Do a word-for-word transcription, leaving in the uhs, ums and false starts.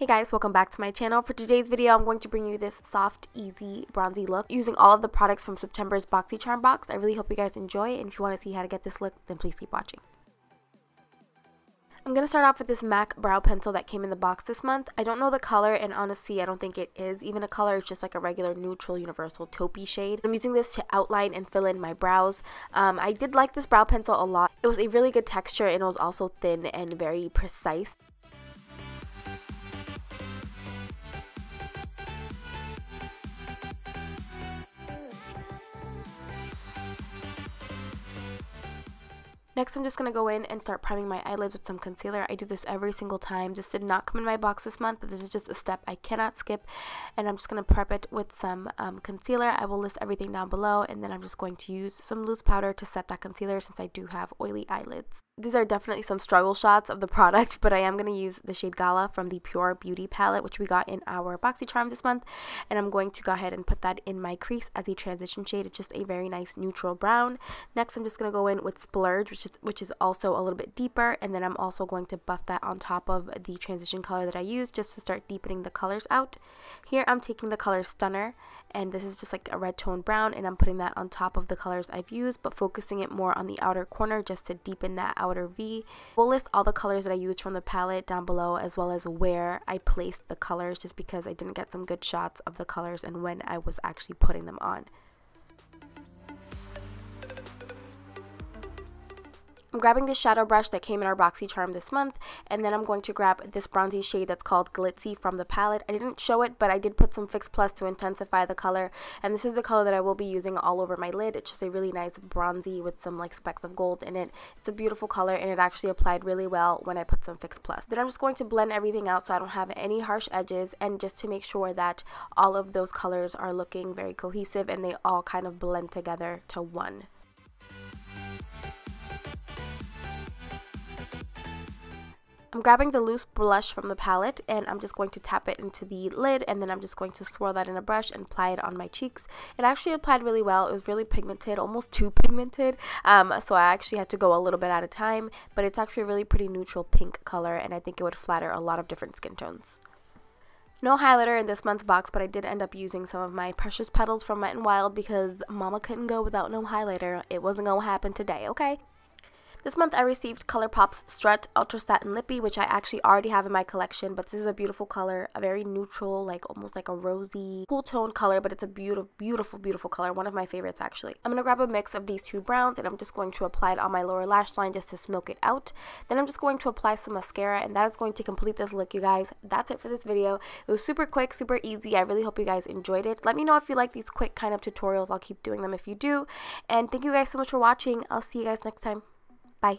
Hey guys, welcome back to my channel. For today's video, I'm going to bring you this soft, easy, bronzy look using all of the products from September's BoxyCharm box. I really hope you guys enjoy, and if you want to see how to get this look, then please keep watching. I'm going to start off with this MAC brow pencil that came in the box this month. I don't know the color, and honestly, I don't think it is even a color. It's just like a regular neutral universal taupey shade. I'm using this to outline and fill in my brows. Um, I did like this brow pencil a lot. It was a really good texture, and it was also thin and very precise. Next, I'm just going to go in and start priming my eyelids with some concealer. I do this every single time. This did not come in my box this month, but this is just a step I cannot skip. And I'm just going to prep it with some um, concealer. I will list everything down below, and then I'm just going to use some loose powder to set that concealer since I do have oily eyelids. These are definitely some struggle shots of the product, but I am going to use the shade Gala from the Pure Beauty palette, which we got in our BoxyCharm this month. And I'm going to go ahead and put that in my crease as a transition shade. It's just a very nice neutral brown. Next, I'm just going to go in with Splurge, which is which is also a little bit deeper, and then I'm also going to buff that on top of the transition color that I used just to start deepening the colors out. Here I'm taking the color Stunner, and this is just like a red tone brown, and I'm putting that on top of the colors I've used, but focusing it more on the outer corner just to deepen that outer V. We'll list all the colors that I used from the palette down below, as well as where I placed the colors, just because I didn't get some good shots of the colors and when I was actually putting them on. I'm grabbing this shadow brush that came in our BoxyCharm this month, and then I'm going to grab this bronzy shade that's called Glitzy from the palette. I didn't show it, but I did put some Fix Plus to intensify the color, and this is the color that I will be using all over my lid. It's just a really nice bronzy with some like specks of gold in it. It's a beautiful color, and it actually applied really well when I put some Fix Plus. Then I'm just going to blend everything out so I don't have any harsh edges, and just to make sure that all of those colors are looking very cohesive and they all kind of blend together to one. I'm grabbing the loose blush from the palette, and I'm just going to tap it into the lid, and then I'm just going to swirl that in a brush and apply it on my cheeks. It actually applied really well. It was really pigmented, almost too pigmented, um, so I actually had to go a little bit at a time, but it's actually a really pretty neutral pink color, and I think it would flatter a lot of different skin tones. No highlighter in this month's box, but I did end up using some of my Precious Petals from Wet n Wild because mama couldn't go without no highlighter. It wasn't going to happen today, okay? This month I received ColourPop's Strut Ultra Satin Lippy, which I actually already have in my collection, but this is a beautiful color, a very neutral, like almost like a rosy, cool tone color, but it's a beautiful, beautiful, beautiful color, one of my favorites actually. I'm going to grab a mix of these two browns, and I'm just going to apply it on my lower lash line just to smoke it out. Then I'm just going to apply some mascara, and that is going to complete this look, you guys. That's it for this video. It was super quick, super easy. I really hope you guys enjoyed it. Let me know if you like these quick kind of tutorials. I'll keep doing them if you do. And thank you guys so much for watching. I'll see you guys next time. Bye.